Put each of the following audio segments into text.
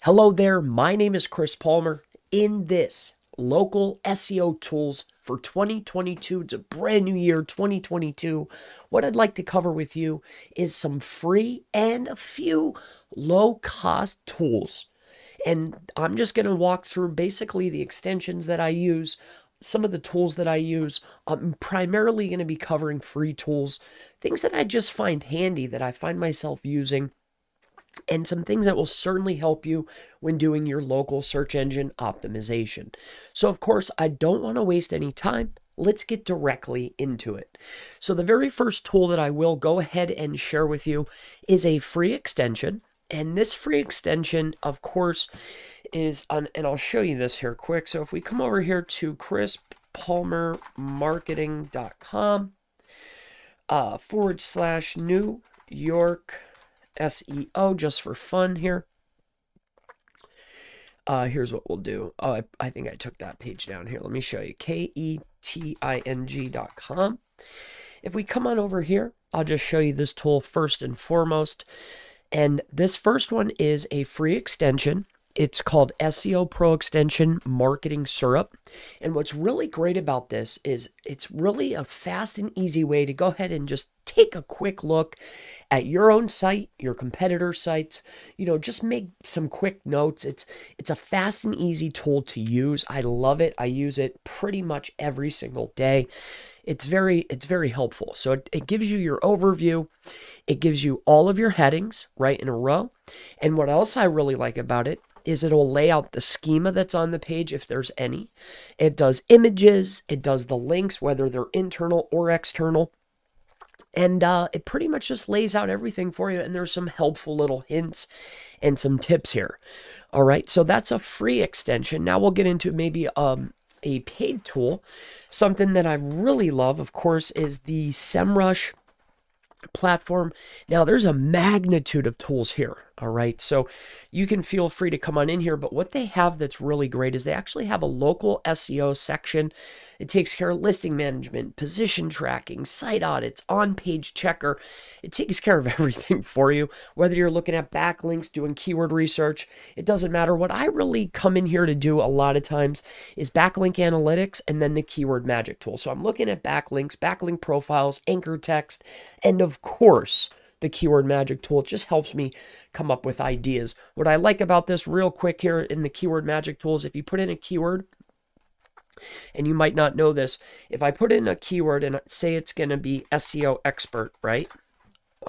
Hello there, my name is Chris Palmer. In this local SEO tools for 2022, it's a brand new year, 2022, what I'd like to cover with you is some free and a few low-cost tools. And I'm just going to walk through basically the extensions that I use, some of the tools that I use. I'm primarily going to be covering free tools, things that I just find handy that I find myself using, and some things that will certainly help you when doing your local search engine optimization. So of course, I don't want to waste any time. Let's get directly into it. So the very first tool that I will go ahead and share with you is a free extension. And this free extension, of course, is on, and I'll show you this here quick. So if we come over here to ChrisPalmerMarketing.com / New York SEO, just for fun here. Here's what we'll do. Oh, I think I took that page down here. Let me show you. KETING.com. If we come on over here, I'll just show you this tool first and foremost. And this first one is a free extension. It's called SEO Pro Extension Marketing Syrup. And what's really great about this is it's really a fast and easy way to go ahead and just take a quick look at your own site, your competitor sites, you know, just make some quick notes. It's a fast and easy tool to use. I love it. I use it pretty much every single day. It's very helpful. So it gives you your overview. It gives you all of your headings right in a row. And what else I really like about it is it'll lay out the schema that's on the page, if there's any. It does images. It does the links, whether they're internal or external. And it pretty much just lays out everything for you. And there's some helpful little hints and some tips here. All right. So that's a free extension. Now we'll get into maybe a paid tool. Something that I really love, of course, is the Semrush platform. Now there's a magnitude of tools here. All right. So you can feel free to come on in here, but what they have that's really great is they actually have a local SEO section. It takes care of listing management, position tracking, site audits, on-page checker. It takes care of everything for you, whether you're looking at backlinks, doing keyword research, it doesn't matter. What I really come in here to do a lot of times is backlink analytics and then the keyword magic tool. So I'm looking at backlinks, backlink profiles, anchor text, and of course, the keyword magic tool. It just helps me come up with ideas. What I like about this real quick here in the keyword magic tools, if you put in a keyword, and you might not know this, if I put in a keyword and say it's going to be SEO expert, right?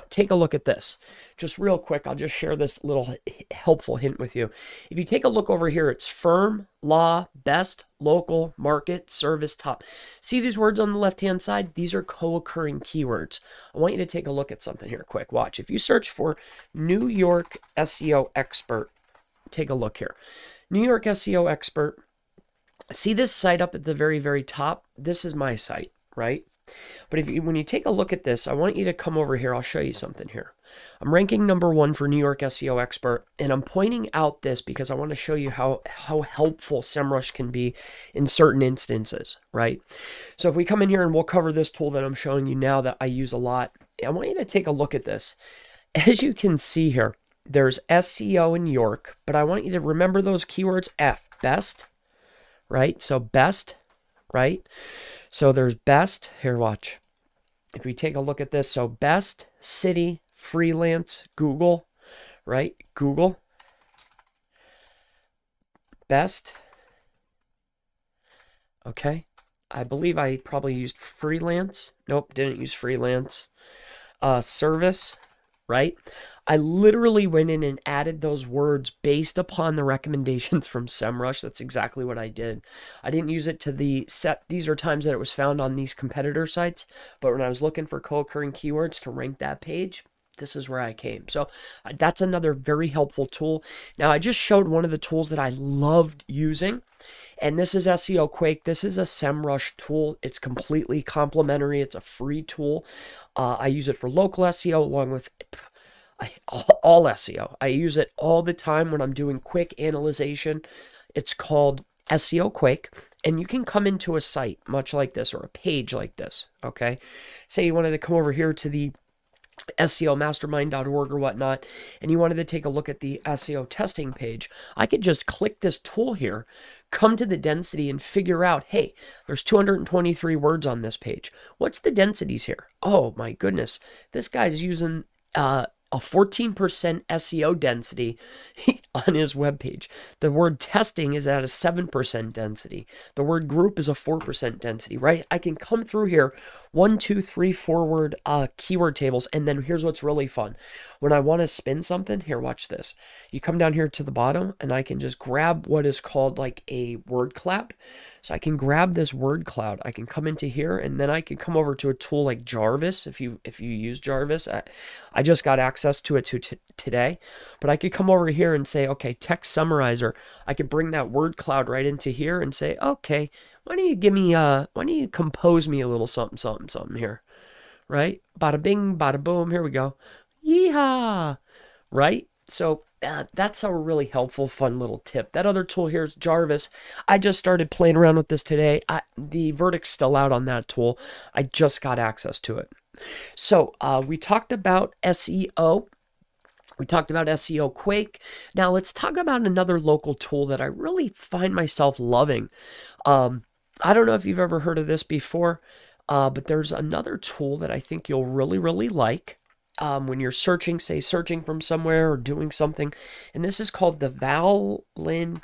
Take a look at this. Just real quick, I'll just share this little helpful hint with you. If you take a look over here, it's firm, law, best, local, market, service, top. See these words on the left-hand side? These are co-occurring keywords. I want you to take a look at something here quick. Watch. If you search for New York SEO expert, take a look here. New York SEO expert. See this site up at the very, very top? This is my site, right? But when you take a look at this, I want you to come over here. I'll show you something here. I'm ranking #1 for New York SEO expert, and I'm pointing out this because I want to show you how helpful Semrush can be in certain instances, right? So if we come in here and we'll cover this tool that I'm showing you now that I use a lot, I want you to take a look at this. As you can see here, there's SEO in York, but I want you to remember those keywords F, best, right? So best, right? So there's best, here watch, if we take a look at this, so best, city, freelance, Google, right, Google, best, okay, I believe I probably used freelance, nope, didn't use freelance, service, right, I literally went in and added those words based upon the recommendations from Semrush. That's exactly what I did. I didn't use it to the set. These are times that it was found on these competitor sites. But when I was looking for co-occurring keywords to rank that page, this is where I came. So that's another very helpful tool. Now, I just showed one of the tools that I loved using. And this is SEOquake. This is a Semrush tool. It's completely complimentary. It's a free tool. I use it for local SEO along with all SEO. I use it all the time when I'm doing quick analyzation. It's called SEOquake, and you can come into a site much like this or a page like this, okay? Say you wanted to come over here to the SEOmastermind.org or whatnot, and you wanted to take a look at the SEO testing page, I could just click this tool here, come to the density and figure out, hey, there's 223 words on this page. What's the densities here? Oh my goodness, this guy's using a 14% SEO density on his webpage. The word testing is at a 7% density. The word group is a 4% density, right? I can come through here, 1, 2, 3, 4 word keyword tables, and then here's what's really fun. When I want to spin something, here, watch this. You come down here to the bottom, and I can just grab what is called like a word cloud. So I can grab this word cloud. I can come into here, and then I can come over to a tool like Jarvis. If you use Jarvis, I just got access to it today, but I could come over here and say, okay, text summarizer. I could bring that word cloud right into here and say, okay, why don't you give me why don't you compose me a little something, something, something here, right? Bada bing, bada boom. Here we go. Yeehaw, right? So that's a really helpful, fun little tip. That other tool here is Jarvis. I just started playing around with this today. The verdict's still out on that tool. I just got access to it. So we talked about SEO. We talked about SEOquake. Now let's talk about another local tool that I really find myself loving. I don't know if you've ever heard of this before, but there's another tool that I think you'll really, really like. When you're searching, say searching from somewhere or doing something, and this is called the Valentin.app.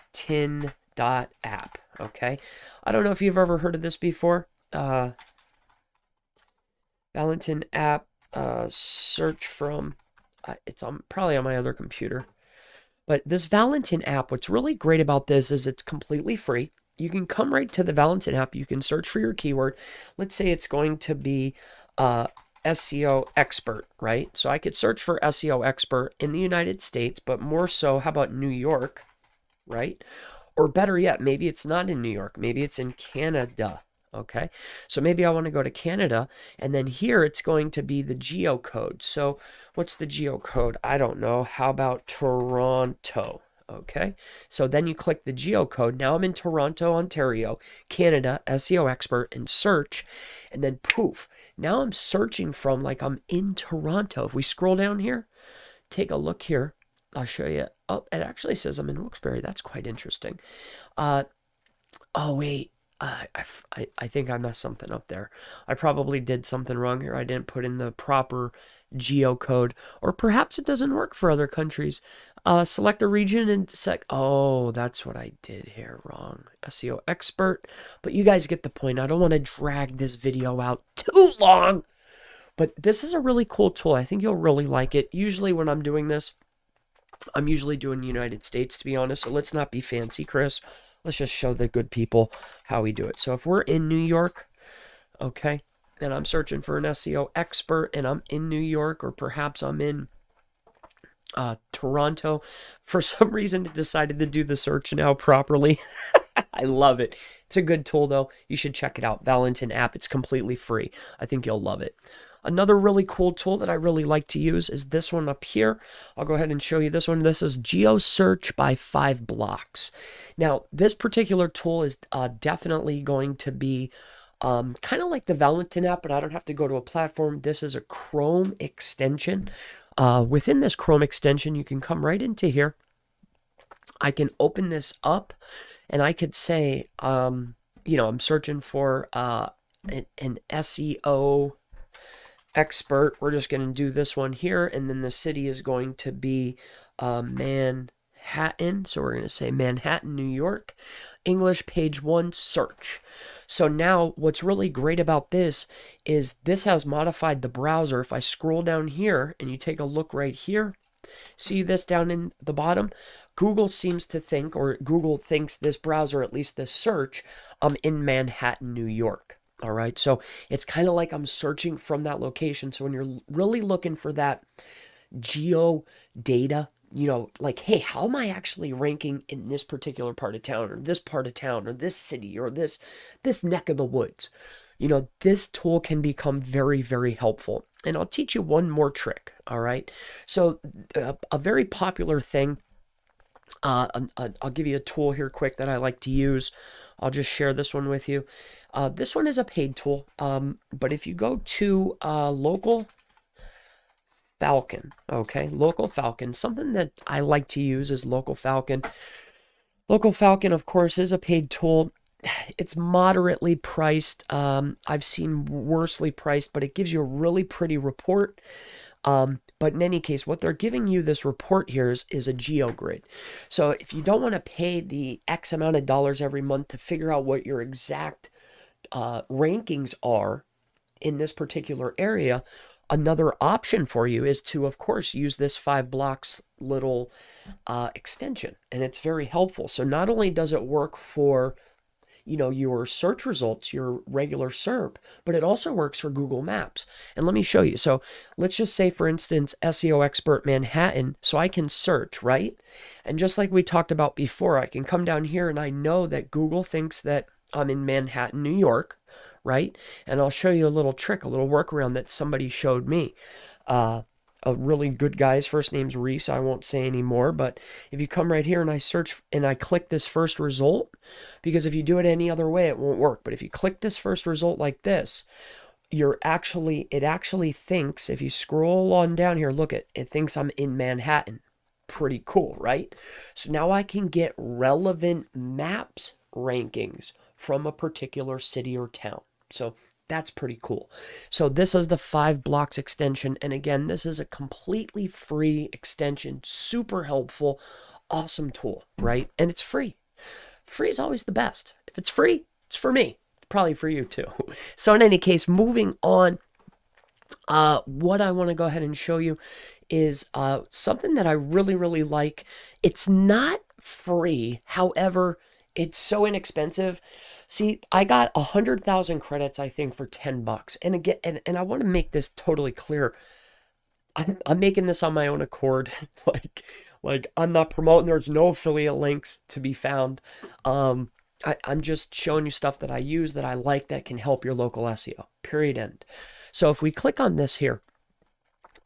Okay, I don't know if you've ever heard of this before. Valentin app, search from. It's on probably on my other computer, but this Valentin app. What's really great about this is it's completely free. You can come right to the Valentin app. You can search for your keyword. Let's say it's going to be SEO expert, right? So I could search for SEO expert in the United States, but more so, how about New York, right? Or better yet, maybe it's not in New York, maybe it's in Canada, okay? So maybe I want to go to Canada, and then here it's going to be the geocode. So what's the geocode? I don't know. How about Toronto? Okay, so then you click the geocode. Now I'm in Toronto, Ontario, Canada, SEO expert, and search, and then poof. Now I'm searching from, like, I'm in Toronto. If we scroll down here, take a look here. I'll show you. Oh, it actually says I'm in Wilkes-Barre. That's quite interesting. Oh, wait. I think I messed something up there. I probably did something wrong here. I didn't put in the proper geocode, or perhaps it doesn't work for other countries. Select a region and select, oh, that's what I did here wrong. SEO expert, but you guys get the point. I don't want to drag this video out too long, but this is a really cool tool. I think you'll really like it. Usually when I'm doing this, I'm usually doing United States, to be honest, so let's not be fancy, Chris. Let's just show the good people how we do it. So if we're in New York, okay, and I'm searching for an SEO expert and I'm in New York, or perhaps I'm in Toronto. For some reason, it decided to do the search now properly. I love it. It's a good tool, though. You should check it out. Valentin app. It's completely free. I think you'll love it. Another really cool tool that I really like to use is this one up here. I'll go ahead and show you this one. This is GeoSearch by 5 Blocks. Now, this particular tool is definitely going to be kind of like the Valentin app, but I don't have to go to a platform. This is a Chrome extension. Within this Chrome extension, you can come right into here. I can open this up, and I could say, you know, I'm searching for an SEO expert. We're just going to do this one here, and then the city is going to be Manhattan. So we're going to say Manhattan, New York. English, page 1, search. So now what's really great about this has modified the browser. If I scroll down here and you take a look right here, see this down in the bottom? Google seems to think, or Google thinks this browser, at least this search, in Manhattan, New York. All right, so it's kind of like I'm searching from that location. So when you're really looking for that geo data, you know, like, hey, how am I actually ranking in this particular part of town, or this part of town, or this city, or this neck of the woods? You know, this tool can become very, very helpful. And I'll teach you one more trick, all right? So a very popular thing, I'll give you a tool here quick that I like to use. I'll just share this one with you. This one is a paid tool, but if you go to Local Falcon. Okay, Local Falcon. Something that I like to use is Local Falcon. Local Falcon, of course, is a paid tool. It's moderately priced. I've seen worsely priced, but it gives you a really pretty report. But in any case, what they're giving you this report here is a geo grid. So if you don't want to pay the X amount of dollars every month to figure out what your exact rankings are in this particular area, another option for you is to, of course, use this Five Blocks little extension, and it's very helpful. So not only does it work for, you know, your search results, your regular SERP, but it also works for Google Maps. And let me show you. So let's just say, for instance, SEO Expert Manhattan. So I can search, right? And just like we talked about before, I can come down here and I know that Google thinks that I'm in Manhattan, New York, right? And I'll show you a little trick, a little workaround that somebody showed me. A really good guy's first name's Reese. I won't say anymore, but if you come right here and I search and I click this first result, because if you do it any other way, it won't work. But if you click this first result like this, you're actually, it actually thinks, if you scroll on down here, look at, it thinks I'm in Manhattan. Pretty cool, right? So now I can get relevant maps rankings from a particular city or town. So that's pretty cool. So this is the Five Blocks extension. And again, this is a completely free extension, super helpful, awesome tool, right? And it's free. Free is always the best. If it's free, it's for me. It's probably for you too. So in any case, moving on, what I want to go ahead and show you is something that I really, really like. It's not free. However, it's so inexpensive. See, I got 100,000 credits, I think, for $10. And again, and I want to make this totally clear. I'm making this on my own accord. like I'm not promoting. There's no affiliate links to be found. I'm just showing you stuff that I use, that I like, that can help your local SEO. Period. End. So if we click on this here,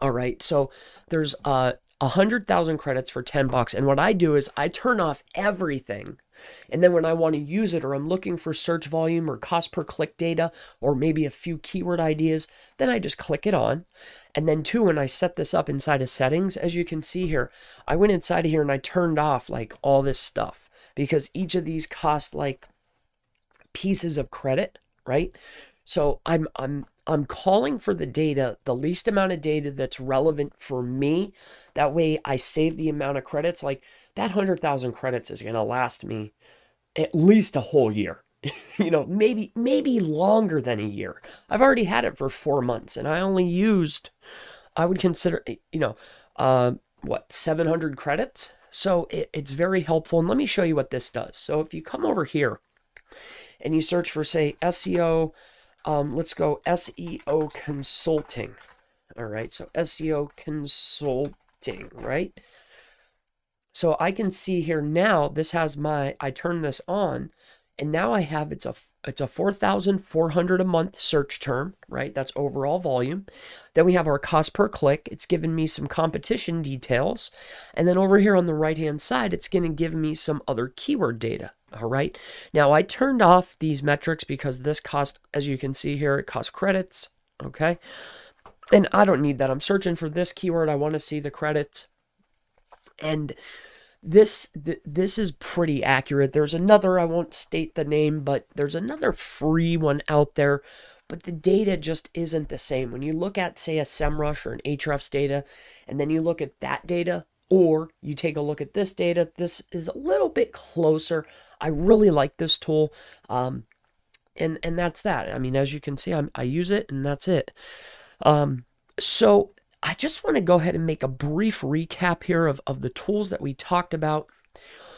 all right. So there's 100,000 credits for $10. And what I do is I turn off everything. And then when I want to use it, or I'm looking for search volume or cost per click data, or maybe a few keyword ideas, then I just click it on. And then too, when I set this up inside of settings, as you can see here, I went inside of here and I turned off like all this stuff, because each of these cost like pieces of credit, right? So I'm calling for the data, the least amount of data that's relevant for me. That way I save the amount of credits. Like that 100,000 credits is going to last me at least a whole year, you know, maybe longer than a year. I've already had it for 4 months and I only used, I would consider, you know, what, 700 credits. So it's very helpful. And let me show you what this does. So if you come over here and you search for, say, SEO, let's go SEO consulting. All right. So SEO consulting, right? So I can see here now, this has my, I turn this on and now I have, it's a 4,400 a month search term, right? That's overall volume. Then we have our cost per click. It's given me some competition details. And then over here on the right-hand side, it's going to give me some other keyword data. All right. Now I turned off these metrics because this cost, as you can see here, it costs credits. Okay. And I don't need that. I'm searching for this keyword. I want to see the credits. And this is pretty accurate. There's another, I won't state the name, but there's another free one out there, but the data just isn't the same. When you look at, say, a Semrush or an Ahrefs data, and then you look at that data, or you take a look at this data, this is a little bit closer. I really like this tool. And that's that. I mean, as you can see, I use it and that's it. So I just want to go ahead and make a brief recap here of the tools that we talked about.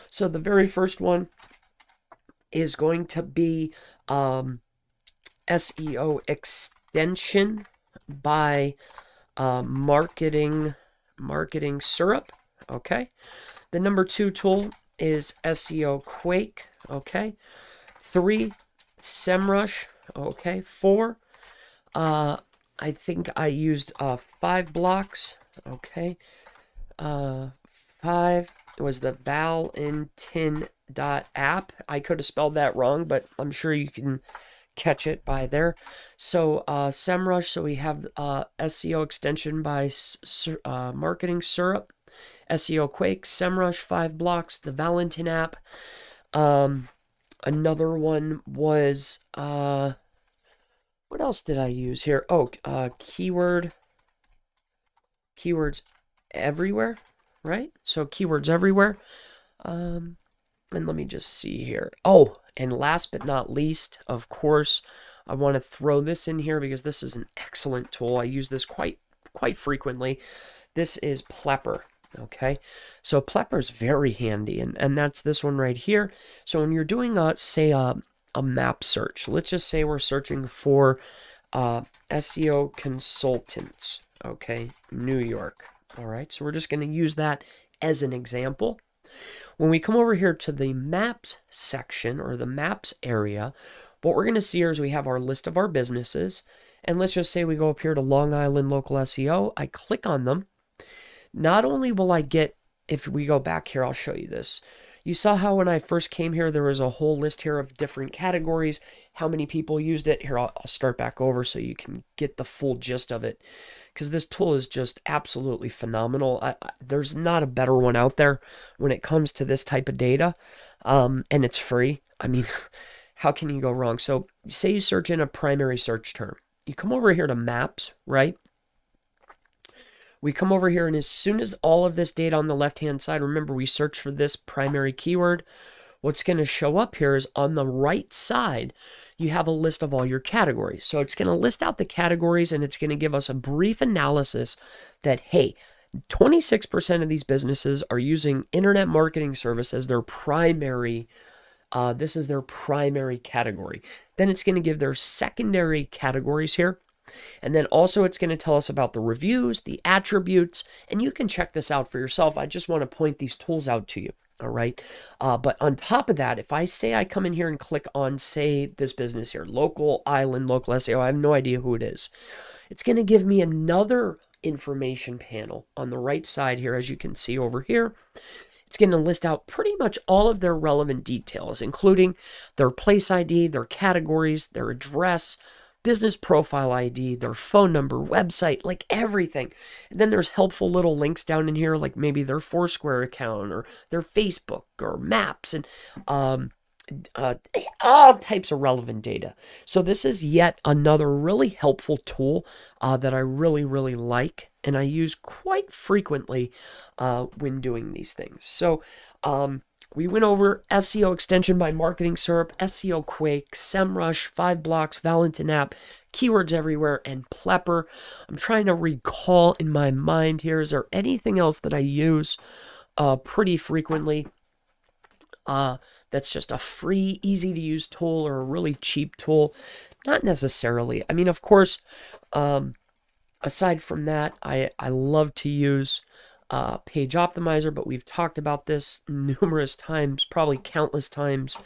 So the very first one is going to be SEO Extension by Marketing Syrup. Okay. The number 2 tool is SEOquake. Okay. 3, Semrush. Okay. 4, I think I used 5 blocks. Okay. 5 was the Valentin.app. I could have spelled that wrong, but I'm sure you can catch it by there. So Semrush, so we have SEO Extension by Marketing Syrup, SEOquake, Semrush, 5 Blocks, the Valentin app. Another one was, what else did I use here? Oh, Keywords Everywhere, right? So Keywords Everywhere. And let me just see here. Oh, and last but not least, of course, I want to throw this in here because this is an excellent tool. I use this quite frequently. This is Plepper. Okay, so Plepper is very handy, and that's this one right here. So when you're doing say a map search, let's just say we're searching for SEO consultants, okay, New York. All right, so we're just going to use that as an example. When we come over here to the maps section or the maps area, what we're going to see here is we have our list of our businesses, and let's just say we go up here to Long Island Local SEO. I click on them. Not only will I get, if we go back here, I'll show you this. You saw how when I first came here, there was a whole list here of different categories, how many people used it. Here, I'll start back over so you can get the full gist of it, because this tool is just absolutely phenomenal. There's not a better one out there when it comes to this type of data, and it's free. I mean, how can you go wrong? So say you search in a primary search term. You come over here to maps, right? We come over here, and as soon as all of this data on the left-hand side, remember we search for this primary keyword, what's going to show up here is on the right side, you have a list of all your categories. So it's going to list out the categories, and it's going to give us a brief analysis that, hey, 26% of these businesses are using internet marketing service as their primary, this is their primary category. Then it's going to give their secondary categories here. And then also it's going to tell us about the reviews, the attributes, and you can check this out for yourself. I just want to point these tools out to you, all right? But on top of that, if I say I come in here and click on, say, this business here, Local Island, Local SEO, I have no idea who it is. It's going to give me another information panel on the right side here, as you can see over here. It's going to list out pretty much all of their relevant details, including their place ID, their categories, their address, business profile ID, their phone number, website, like everything. And then there's helpful little links down in here, like maybe their Foursquare account or their Facebook or Maps and all types of relevant data. So this is yet another really helpful tool that I really, really like. And I use quite frequently when doing these things. So we went over SEO Extension by Marketing Syrup, SEOquake, Semrush, 5 Blocks, Valentin app, Keywords Everywhere, and Plepper. I'm trying to recall in my mind here, is there anything else that I use pretty frequently that's just a free, easy-to-use tool or a really cheap tool? Not necessarily. I mean, of course, aside from that, I love to use Page Optimizer, but we've talked about this numerous times, probably countless times.